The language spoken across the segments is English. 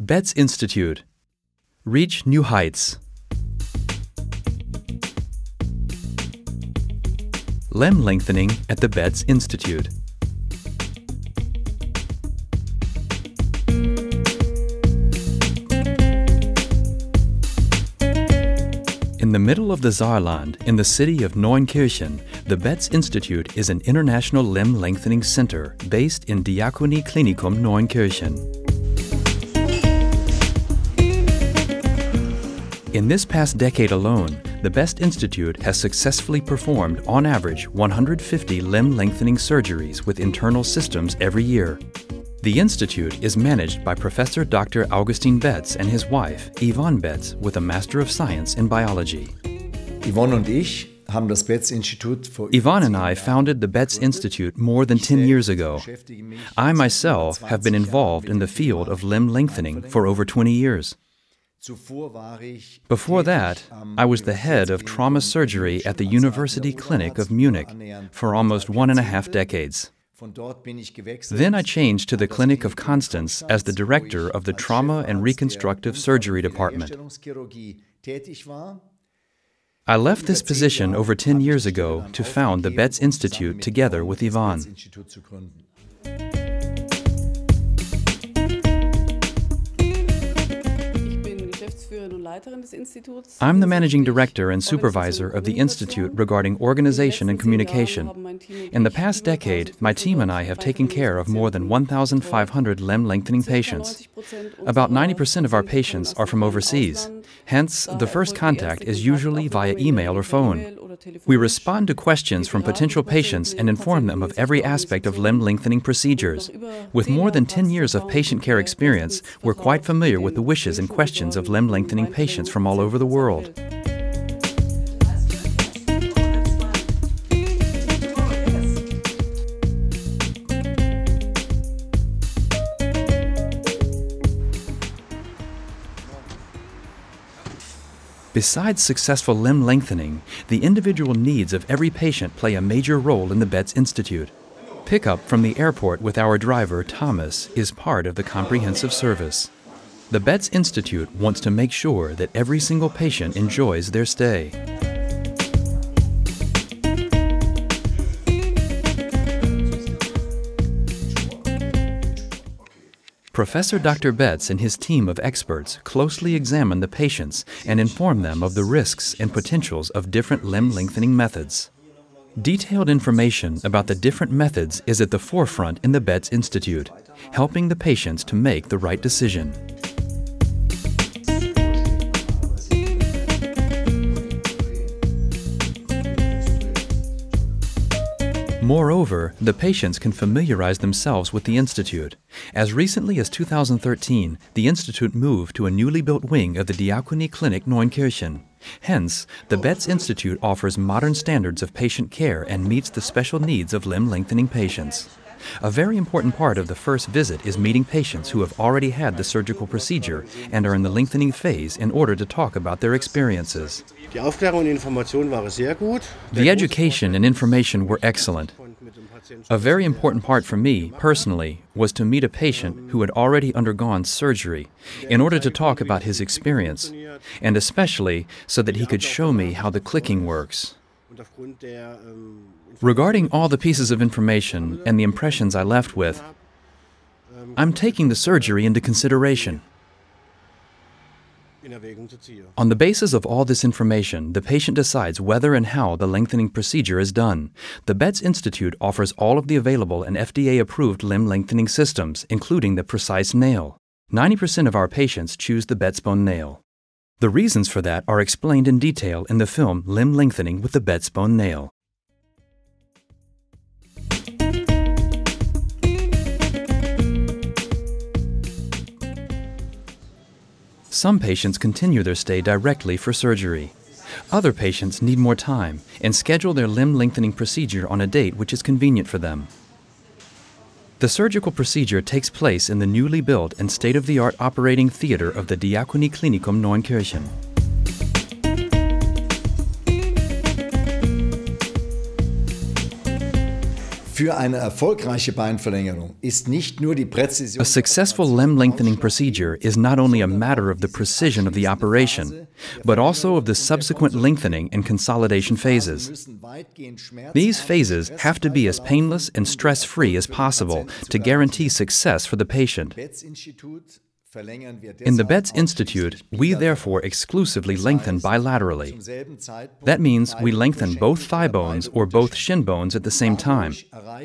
Betz Institute. Reach new heights. Limb lengthening at the Betz Institute. In the middle of the Saarland, in the city of Neunkirchen, the Betz Institute is an international limb lengthening center based in Diakonie Klinikum Neunkirchen. In this past decade alone, the Betz Institute has successfully performed, on average, 150 limb lengthening surgeries with internal systems every year. The institute is managed by Professor Dr. Augustin Betz and his wife, Yvonne Betz, with a Master of Science in Biology. Yvonne and I founded the Betz Institute more than 10 years ago. I myself have been involved in the field of limb lengthening for over 20 years. Before that, I was the head of trauma surgery at the University Clinic of Munich for almost 1.5 decades. Then I changed to the Clinic of Constance as the director of the Trauma and Reconstructive Surgery Department. I left this position over 10 years ago to found the Betz Institute together with Yvonne. I'm the managing director and supervisor of the Institute regarding organization and communication. In the past decade, my team and I have taken care of more than 1,500 limb lengthening patients. About 90% of our patients are from overseas. Hence, the first contact is usually via email or phone. We respond to questions from potential patients and inform them of every aspect of limb lengthening procedures. With more than 10 years of patient care experience, we're quite familiar with the wishes and questions of limb lengthening patients from all over the world. Besides successful limb lengthening, the individual needs of every patient play a major role in the Betz Institute. Pickup from the airport with our driver, Thomas, is part of the comprehensive service. The Betz Institute wants to make sure that every single patient enjoys their stay. Professor Dr. Betz and his team of experts closely examine the patients and inform them of the risks and potentials of different limb lengthening methods. Detailed information about the different methods is at the forefront in the Betz Institute, helping the patients to make the right decision. Moreover, the patients can familiarize themselves with the Institute. As recently as 2013, the Institute moved to a newly built wing of the Diakonie Klinik Neunkirchen. Hence, the Betz Institute offers modern standards of patient care and meets the special needs of limb lengthening patients. A very important part of the first visit is meeting patients who have already had the surgical procedure and are in the lengthening phase in order to talk about their experiences. The education and information were excellent. A very important part for me, personally, was to meet a patient who had already undergone surgery in order to talk about his experience, and especially so that he could show me how the clicking works. Regarding all the pieces of information and the impressions I left with, I'm taking the surgery into consideration. On the basis of all this information, the patient decides whether and how the lengthening procedure is done. The Betz Institute offers all of the available and FDA-approved limb lengthening systems, including the precise nail. 90% of our patients choose the BETZBONE nail. The reasons for that are explained in detail in the film Limb Lengthening with the BETZBONE Nail. Some patients continue their stay directly for surgery. Other patients need more time and schedule their limb lengthening procedure on a date which is convenient for them. The surgical procedure takes place in the newly built and state-of-the-art operating theater of the Diakonie Klinikum Neunkirchen. A successful limb lengthening procedure is not only a matter of the precision of the operation, but also of the subsequent lengthening and consolidation phases. These phases have to be as painless and stress-free as possible to guarantee success for the patient. In the Betz Institute, we therefore exclusively lengthen bilaterally. That means we lengthen both thigh bones or both shin bones at the same time.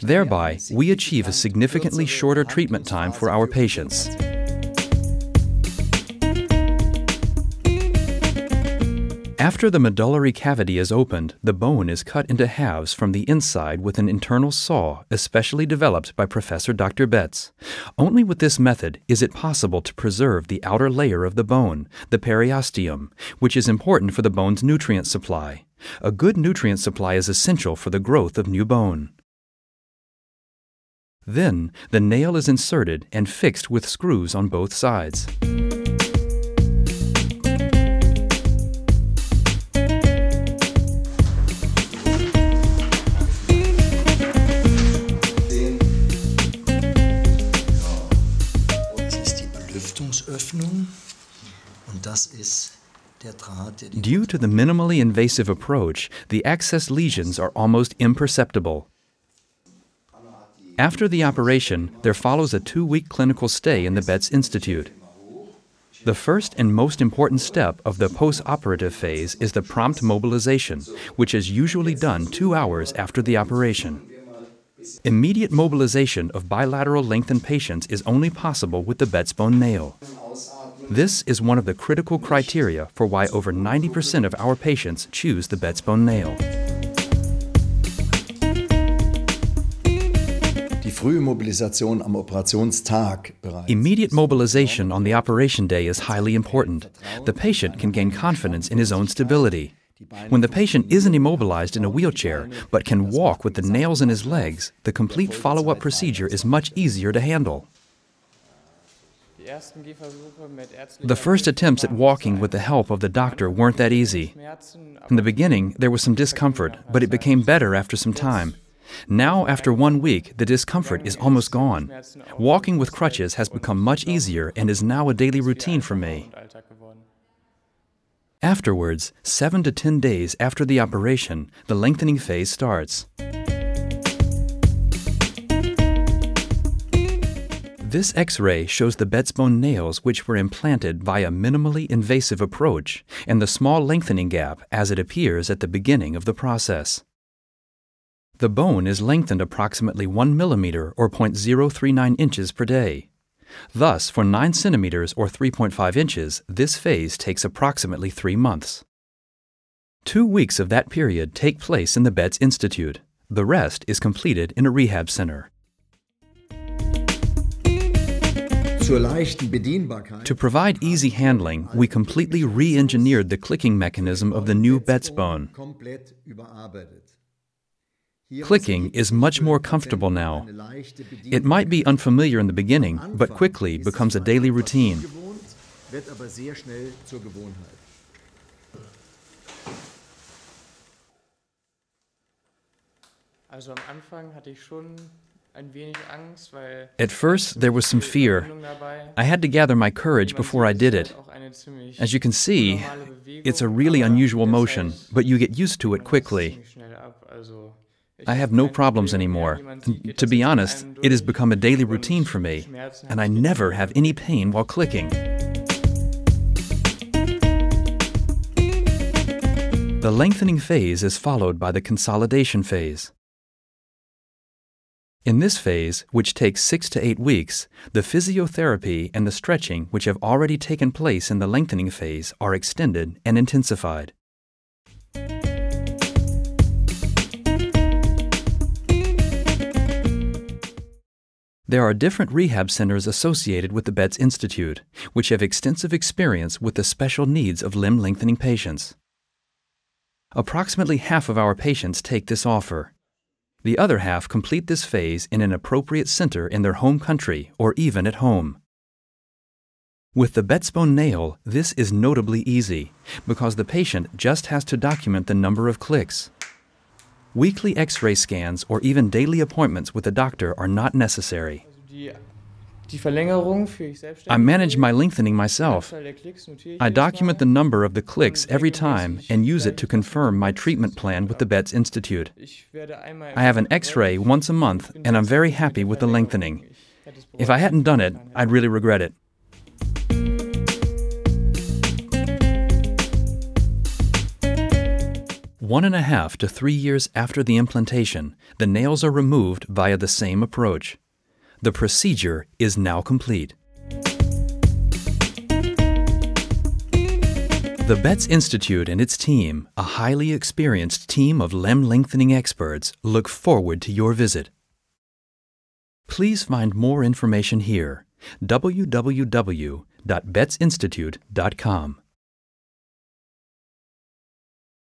Thereby, we achieve a significantly shorter treatment time for our patients. After the medullary cavity is opened, the bone is cut into halves from the inside with an internal saw, especially developed by Professor Dr. Betz. Only with this method is it possible to preserve the outer layer of the bone, the periosteum, which is important for the bone's nutrient supply. A good nutrient supply is essential for the growth of new bone. Then, the nail is inserted and fixed with screws on both sides. Due to the minimally invasive approach, the access lesions are almost imperceptible. After the operation, there follows a 2-week clinical stay in the Betz Institute. The first and most important step of the post-operative phase is the prompt mobilization, which is usually done 2 hours after the operation. Immediate mobilization of bilateral lengthened patients is only possible with the BETZBONE nail. This is one of the critical criteria for why over 90% of our patients choose the BETZBONE nail. Immediate mobilization on the operation day is highly important. The patient can gain confidence in his own stability. When the patient isn't immobilized in a wheelchair, but can walk with the nails in his legs, the complete follow-up procedure is much easier to handle. The first attempts at walking with the help of the doctor weren't that easy. In the beginning, there was some discomfort, but it became better after some time. Now, after 1 week, the discomfort is almost gone. Walking with crutches has become much easier and is now a daily routine for me. Afterwards, 7 to 10 days after the operation, the lengthening phase starts. This X-ray shows the BETZBONE nails which were implanted via a minimally invasive approach and the small lengthening gap as it appears at the beginning of the process. The bone is lengthened approximately 1 millimeter or 0.039 inches per day. Thus, for 9 centimeters or 3.5 inches, this phase takes approximately 3 months. 2 weeks of that period take place in the Betz Institute. The rest is completed in a rehab center. To provide easy handling, we completely re-engineered the clicking mechanism of the new BETZBONE. Clicking is much more comfortable now. It might be unfamiliar in the beginning, but quickly becomes a daily routine. At first, there was some fear. I had to gather my courage before I did it. As you can see, it's a really unusual motion, but you get used to it quickly. I have no problems anymore. To be honest, it has become a daily routine for me, and I never have any pain while clicking. The lengthening phase is followed by the consolidation phase. In this phase, which takes 6 to 8 weeks, the physiotherapy and the stretching which have already taken place in the lengthening phase are extended and intensified. There are different rehab centers associated with the Betz Institute, which have extensive experience with the special needs of limb lengthening patients. Approximately half of our patients take this offer. The other half complete this phase in an appropriate center in their home country or even at home. With the BETZBONE nail, this is notably easy because the patient just has to document the number of clicks. Weekly X-ray scans or even daily appointments with a doctor are not necessary. I manage my lengthening myself. I document the number of the clicks every time and use it to confirm my treatment plan with the Betz Institute. I have an X-ray once a month and I'm very happy with the lengthening. If I hadn't done it, I'd really regret it. One and a half to 3 years after the implantation, the nails are removed via the same approach. The procedure is now complete. The Betz Institute and its team, a highly experienced team of limb lengthening experts, look forward to your visit. Please find more information here, www.betzinstitute.com.